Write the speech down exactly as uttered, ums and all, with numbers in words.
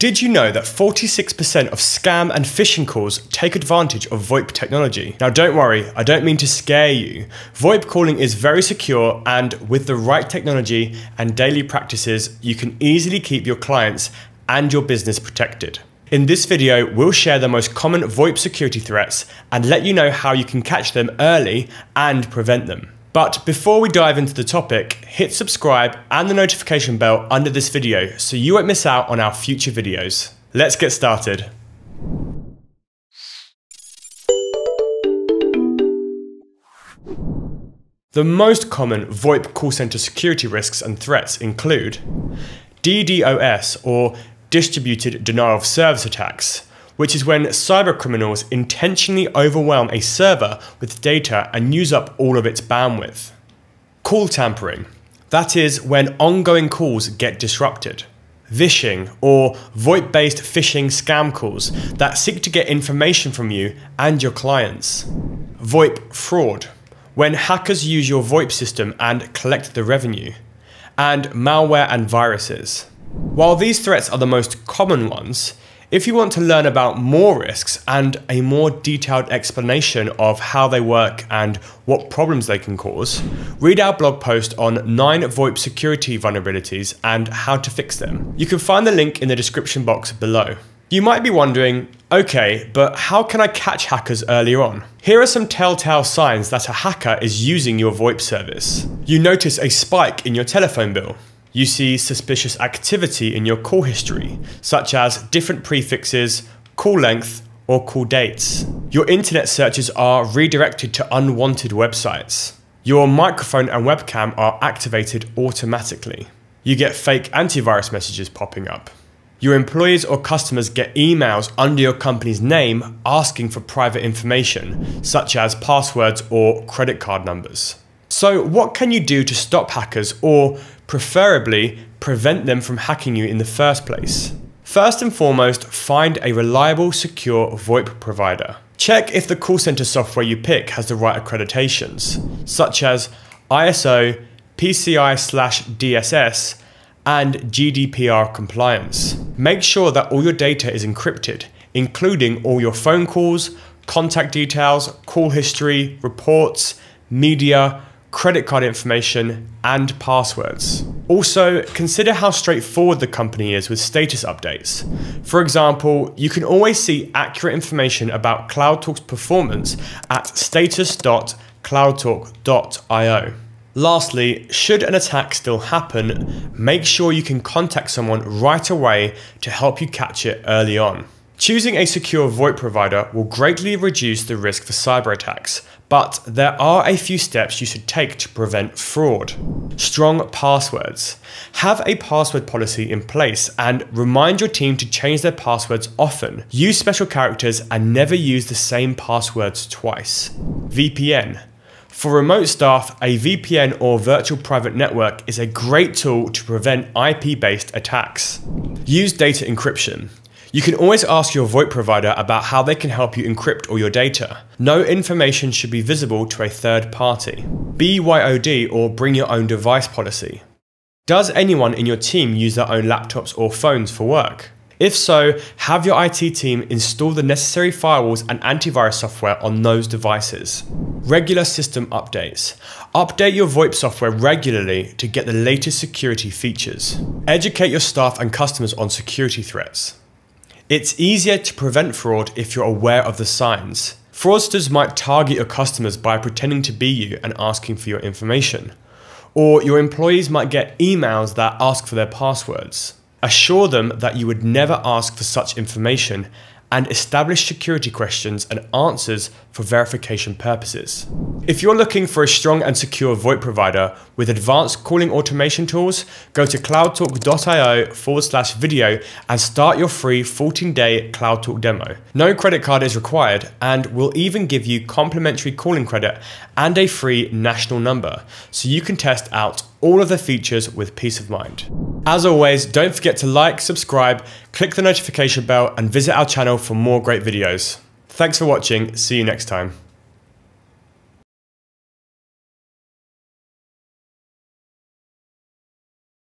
Did you know that forty-six percent of scam and phishing calls take advantage of VoIP technology? Now don't worry, I don't mean to scare you. VoIP calling is very secure, and with the right technology and daily practices, you can easily keep your clients and your business protected. In this video, we'll share the most common VoIP security threats and let you know how you can catch them early and prevent them. But before we dive into the topic, hit subscribe and the notification bell under this video so you won't miss out on our future videos. Let's get started. The most common VoIP call center security risks and threats include D DoS, or Distributed Denial of Service attacks, which is when cyber criminals intentionally overwhelm a server with data and use up all of its bandwidth. Call tampering, that is when ongoing calls get disrupted. Vishing, or VoIP-based phishing scam calls that seek to get information from you and your clients. VoIP fraud, when hackers use your VoIP system and collect the revenue. And malware and viruses. While these threats are the most common ones, if you want to learn about more risks and a more detailed explanation of how they work and what problems they can cause, read our blog post on nine VoIP security vulnerabilities and how to fix them. You can find the link in the description box below. You might be wondering, okay, but how can I catch hackers earlier on? Here are some telltale signs that a hacker is using your VoIP service. You notice a spike in your telephone bill. You see suspicious activity in your call history, such as different prefixes, call length, or call dates. Your internet searches are redirected to unwanted websites. Your microphone and webcam are activated automatically. You get fake antivirus messages popping up. Your employees or customers get emails under your company's name asking for private information, such as passwords or credit card numbers. So what can you do to stop hackers, or preferably prevent them from hacking you in the first place? First and foremost, find a reliable, secure VoIP provider. Check if the call center software you pick has the right accreditations, such as I S O, P C I D S S, and G D P R compliance. Make sure that all your data is encrypted, including all your phone calls, contact details, call history, reports, media, credit card information, and passwords. Also, consider how straightforward the company is with status updates. For example, you can always see accurate information about CloudTalk's performance at status dot cloudtalk dot i o. Lastly, should an attack still happen, make sure you can contact someone right away to help you catch it early on. Choosing a secure VoIP provider will greatly reduce the risk for cyber attacks, but there are a few steps you should take to prevent fraud. Strong passwords. Have a password policy in place and remind your team to change their passwords often. Use special characters and never use the same passwords twice. V P N. For remote staff, a V P N or virtual private network is a great tool to prevent I P-based attacks. Use data encryption. You can always ask your VoIP provider about how they can help you encrypt all your data. No information should be visible to a third party. B Y O D, or Bring Your Own Device policy. Does anyone in your team use their own laptops or phones for work? If so, have your I T team install the necessary firewalls and antivirus software on those devices. Regular system updates. Update your VoIP software regularly to get the latest security features. Educate your staff and customers on security threats. It's easier to prevent fraud if you're aware of the signs. Fraudsters might target your customers by pretending to be you and asking for your information. Or your employees might get emails that ask for their passwords. Assure them that you would never ask for such information and establish security questions and answers for verification purposes. If you're looking for a strong and secure VoIP provider with advanced calling automation tools, go to cloudtalk.io forward slash video and start your free fourteen day CloudTalk demo. No credit card is required, and we'll even give you complimentary calling credit and a free national number so you can test out all of the features with peace of mind. As always, don't forget to like, subscribe, click the notification bell, and visit our channel for more great videos. Thanks for watching. See you next time.